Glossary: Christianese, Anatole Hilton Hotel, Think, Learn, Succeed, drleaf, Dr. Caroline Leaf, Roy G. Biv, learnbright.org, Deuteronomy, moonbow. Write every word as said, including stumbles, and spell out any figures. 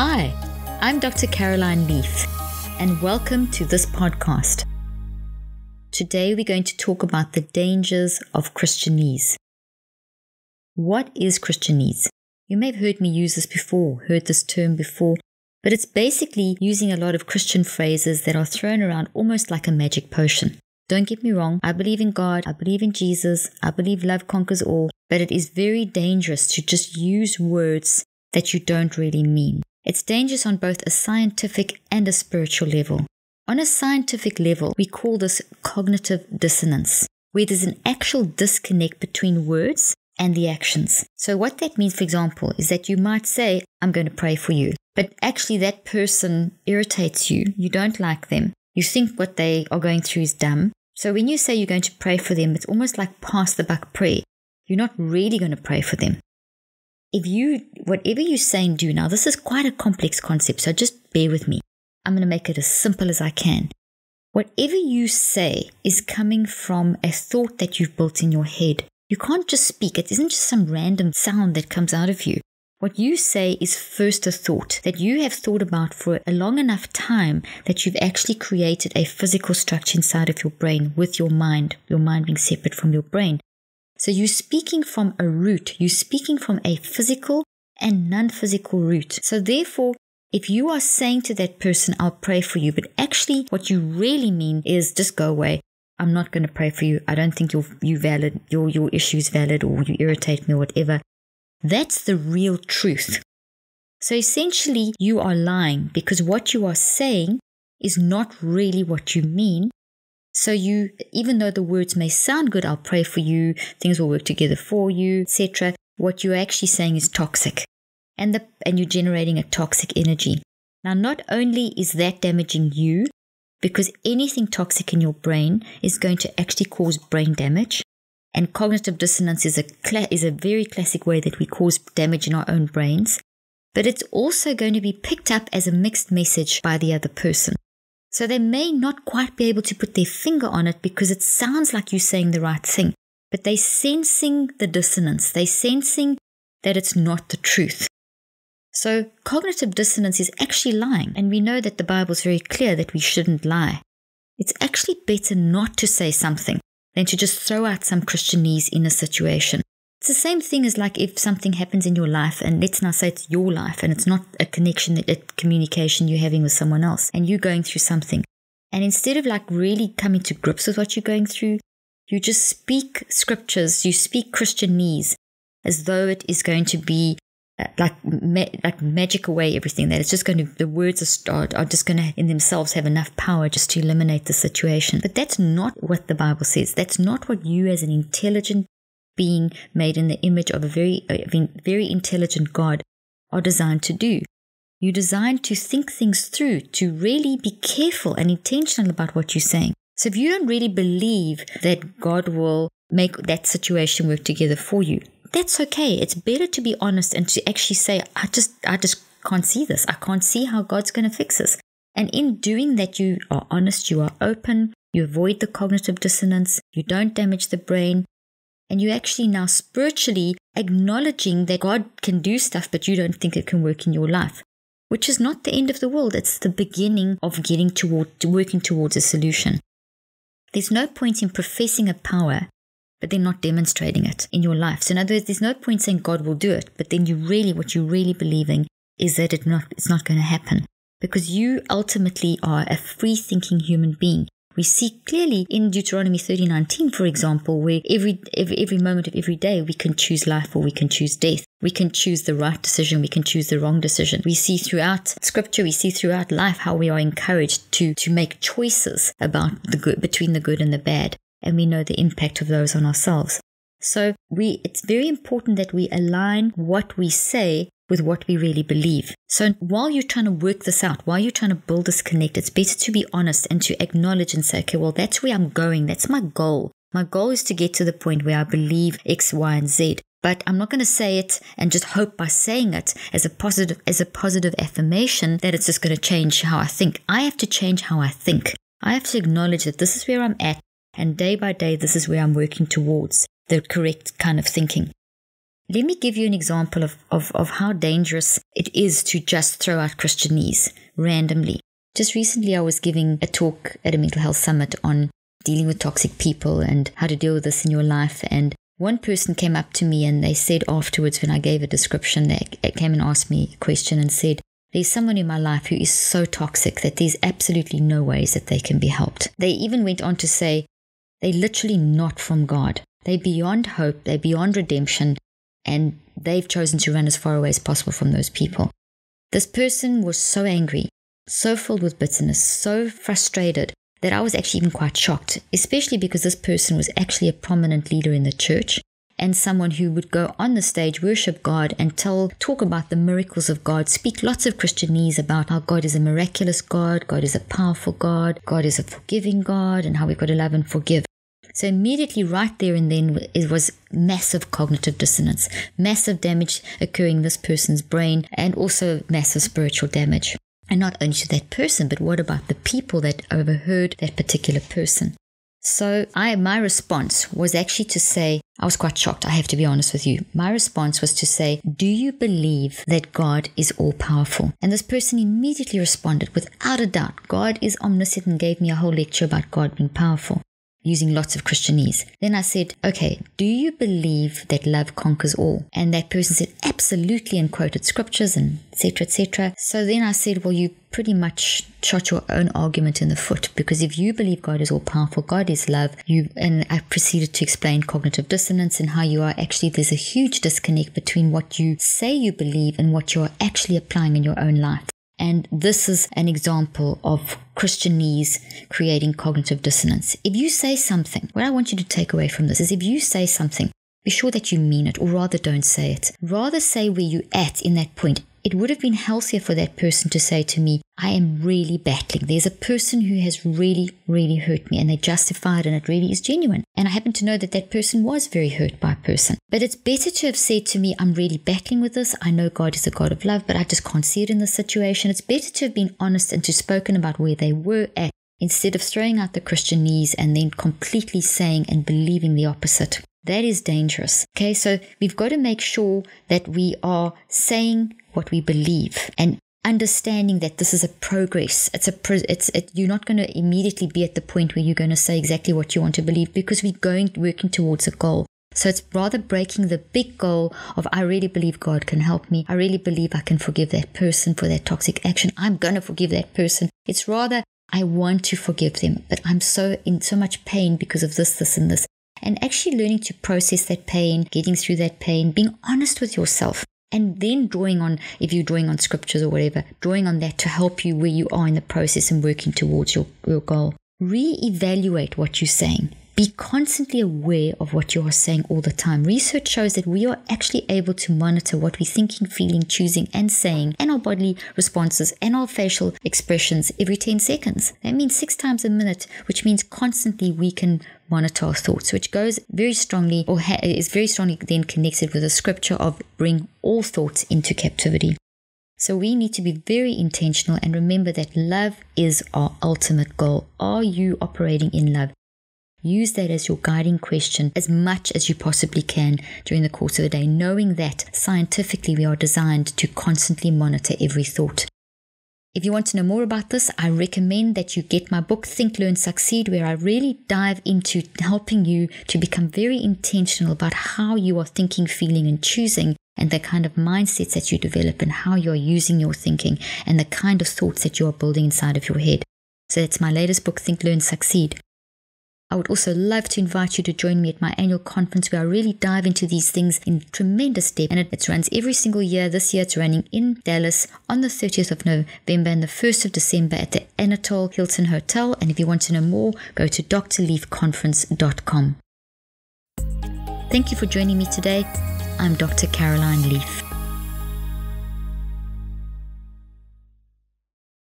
Hi, I'm Doctor Caroline Leaf, and welcome to this podcast. Today we're going to talk about the dangers of Christianese. What is Christianese? You may have heard me use this before, heard this term before, but it's basically using a lot of Christian phrases that are thrown around almost like a magic potion. Don't get me wrong, I believe in God, I believe in Jesus, I believe love conquers all, but it is very dangerous to just use words that you don't really mean. It's dangerous on both a scientific and a spiritual level. On a scientific level, we call this cognitive dissonance, where there's an actual disconnect between words and the actions. So what that means, for example, is that you might say, I'm going to pray for you, but actually that person irritates you, you don't like them, you think what they are going through is dumb. So when you say you're going to pray for them, it's almost like pass the buck prayer. You're not really going to pray for them. If you, whatever you say and do, now this is quite a complex concept, so just bear with me. I'm going to make it as simple as I can. Whatever you say is coming from a thought that you've built in your head. You can't just speak. It isn't just some random sound that comes out of you. What you say is first a thought that you have thought about for a long enough time that you've actually created a physical structure inside of your brain with your mind, your mind being separate from your brain. So you're speaking from a root. You're speaking from a physical and non-physical root. So therefore, if you are saying to that person, I'll pray for you, but actually what you really mean is just go away. I'm not going to pray for you. I don't think you're, you're valid, your, your issue is valid, or you irritate me or whatever. That's the real truth. So essentially, you are lying because what you are saying is not really what you mean. So you, even though the words may sound good, I'll pray for you, things will work together for you, et cetera, what you're actually saying is toxic, and the and you're generating a toxic energy. Now, not only is that damaging you, because anything toxic in your brain is going to actually cause brain damage, and cognitive dissonance is a cla- is a very classic way that we cause damage in our own brains, but it's also going to be picked up as a mixed message by the other person. So they may not quite be able to put their finger on it because it sounds like you're saying the right thing, but they're sensing the dissonance. They're sensing that it's not the truth. So cognitive dissonance is actually lying, and we know that the Bible's very clear that we shouldn't lie. It's actually better not to say something than to just throw out some Christianese in a situation. It's the same thing as like if something happens in your life, and let's now say it's your life and it's not a connection, a communication you're having with someone else, and you're going through something. And instead of like really coming to grips with what you're going through, you just speak scriptures, you speak Christianese as though it is going to be like ma- like magic away everything, that it's just going to, the words are, are just going to in themselves have enough power just to eliminate the situation. But that's not what the Bible says. That's not what you as an intelligent being made in the image of a very, very intelligent God are designed to do. You're designed to think things through, to really be careful and intentional about what you're saying. So if you don't really believe that God will make that situation work together for you, that's okay. It's better to be honest and to actually say, I just, I just can't see this. I can't see how God's going to fix this. And in doing that, you are honest, you are open, you avoid the cognitive dissonance, you don't damage the brain. And you're actually now spiritually acknowledging that God can do stuff, but you don't think it can work in your life, which is not the end of the world. It's the beginning of getting toward, working towards a solution. There's no point in professing a power, but then not demonstrating it in your life. So in other words, there's no point saying God will do it, but then you really, what you're really believing is that it not, it's not going to happen, because you ultimately are a free-thinking human being. We see clearly in Deuteronomy thirty nineteen, for example, where every, every every moment of every day we can choose life or we can choose death. We can choose the right decision. We can choose the wrong decision. We see throughout Scripture, we see throughout life how we are encouraged to to make choices about the good, between the good and the bad, and we know the impact of those on ourselves. So we it's very important that we align what we say with what we really believe. So while you're trying to work this out, while you're trying to build this connect, it's better to be honest and to acknowledge and say, okay, well, that's where I'm going. That's my goal. My goal is to get to the point where I believe X, Y, and Z. But I'm not going to say it and just hope by saying it as a positive, as a positive affirmation that it's just going to change how I think. I have to change how I think. I have to acknowledge that this is where I'm at, and day by day, this is where I'm working towards the correct kind of thinking. Let me give you an example of, of, of how dangerous it is to just throw out Christianese randomly. Just recently, I was giving a talk at a mental health summit on dealing with toxic people and how to deal with this in your life. And one person came up to me and they said afterwards, when I gave a description, they came and asked me a question and said, there's someone in my life who is so toxic that there's absolutely no ways that they can be helped. They even went on to say, they're literally not from God. They're beyond hope. They're beyond redemption. And they've chosen to run as far away as possible from those people. This person was so angry, so filled with bitterness, so frustrated that I was actually even quite shocked, especially because this person was actually a prominent leader in the church and someone who would go on the stage, worship God and tell, talk about the miracles of God, speak lots of Christianese about how God is a miraculous God, God is a powerful God, God is a forgiving God, and how we've got to love and forgive. So immediately right there and then, it was massive cognitive dissonance, massive damage occurring in this person's brain, and also massive spiritual damage. And not only to that person, but what about the people that overheard that particular person? So I, my response was actually to say, I was quite shocked, I have to be honest with you. My response was to say, do you believe that God is all-powerful? And this person immediately responded, without a doubt, God is omniscient, and gave me a whole lecture about God being powerful, using lots of Christianese. Then I said, okay, do you believe that love conquers all? And that person said, absolutely, and quoted scriptures and et cetera, et cetera. So then I said, well, you pretty much shot your own argument in the foot, because if you believe God is all powerful, God is love, you, and I proceeded to explain cognitive dissonance and how you are actually, there's a huge disconnect between what you say you believe and what you're actually applying in your own life. And this is an example of Christianese creating cognitive dissonance. If you say something, what I want you to take away from this is, if you say something, be sure that you mean it, or rather don't say it. Rather say where you're at in that point. It would have been healthier for that person to say to me, I am really battling. There's a person who has really, really hurt me, and they justify it, and it really is genuine. And I happen to know that that person was very hurt by a person. But it's better to have said to me, I'm really battling with this. I know God is a God of love, but I just can't see it in this situation. It's better to have been honest and to spoken about where they were at, instead of throwing out the Christianese and then completely saying and believing the opposite. That is dangerous. Okay, so we've got to make sure that we are saying what we believe and understanding that this is a progress. It's a pro it's it, you're not going to immediately be at the point where you're going to say exactly what you want to believe, because we're going working towards a goal. So it's rather breaking the big goal of, I really believe God can help me. I really believe I can forgive that person for that toxic action. I'm going to forgive that person. It's rather, I want to forgive them, but I'm so in so much pain because of this, this, and this. And actually learning to process that pain, getting through that pain, being honest with yourself, and then drawing on, if you're drawing on scriptures or whatever, drawing on that to help you where you are in the process and working towards your, your goal. Reevaluate what you're saying. Be constantly aware of what you are saying all the time. Research shows that we are actually able to monitor what we're thinking, feeling, choosing, and saying, and our bodily responses and our facial expressions every ten seconds. That means six times a minute, which means constantly we can monitor our thoughts, which goes very strongly, or ha is very strongly then connected with the scripture of bring all thoughts into captivity. So we need to be very intentional and remember that love is our ultimate goal. Are you operating in love? Use that as your guiding question as much as you possibly can during the course of the day, knowing that scientifically we are designed to constantly monitor every thought. If you want to know more about this, I recommend that you get my book, Think, Learn, Succeed, where I really dive into helping you to become very intentional about how you are thinking, feeling, and choosing, and the kind of mindsets that you develop, and how you're using your thinking, and the kind of thoughts that you are building inside of your head. So that's my latest book, Think, Learn, Succeed. I would also love to invite you to join me at my annual conference, where I really dive into these things in tremendous depth. And it, it runs every single year. This year it's running in Dallas on the thirtieth of November and the first of December at the Anatole Hilton Hotel. And if you want to know more, go to D R leaf conference dot com. Thank you for joining me today. I'm Doctor Caroline Leaf.